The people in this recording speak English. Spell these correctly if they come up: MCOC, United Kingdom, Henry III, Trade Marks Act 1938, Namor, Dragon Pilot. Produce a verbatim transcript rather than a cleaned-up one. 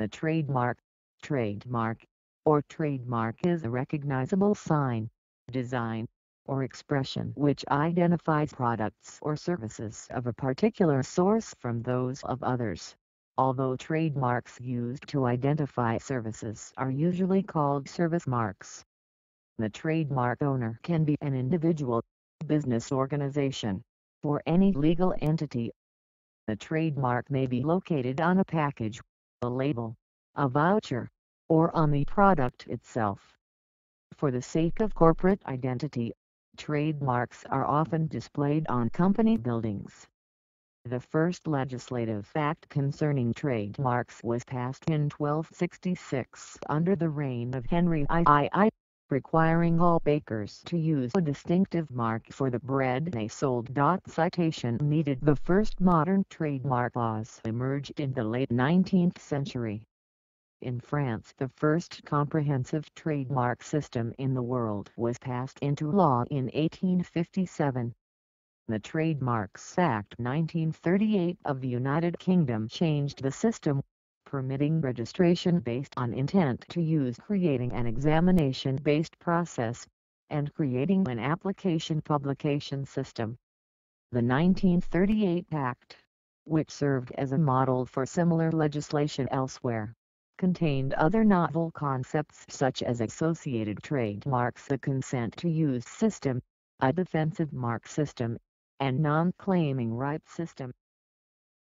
A trademark, trademark, or trademark is a recognizable sign, design, or expression which identifies products or services of a particular source from those of others. Although trademarks used to identify services are usually called service marks, the trademark owner can be an individual, business organization, or any legal entity. The trademark may be located on a package, a label, a voucher, or on the product itself. For the sake of corporate identity, trademarks are often displayed on company buildings. The first legislative act concerning trademarks was passed in twelve sixty-six under the reign of Henry the third, requiring all bakers to use a distinctive mark for the bread they sold. Citation needed. The first modern trademark laws emerged in the late nineteenth century. In France, the first comprehensive trademark system in the world was passed into law in eighteen fifty-seven. The Trade Marks Act nineteen thirty-eight of the United Kingdom changed the system, permitting registration based on intent to use, creating an examination-based process, and creating an application publication system. The nineteen thirty-eight Act, which served as a model for similar legislation elsewhere, contained other novel concepts such as associated trademarks, a consent-to-use system, a defensive mark system, and non-claiming rights system.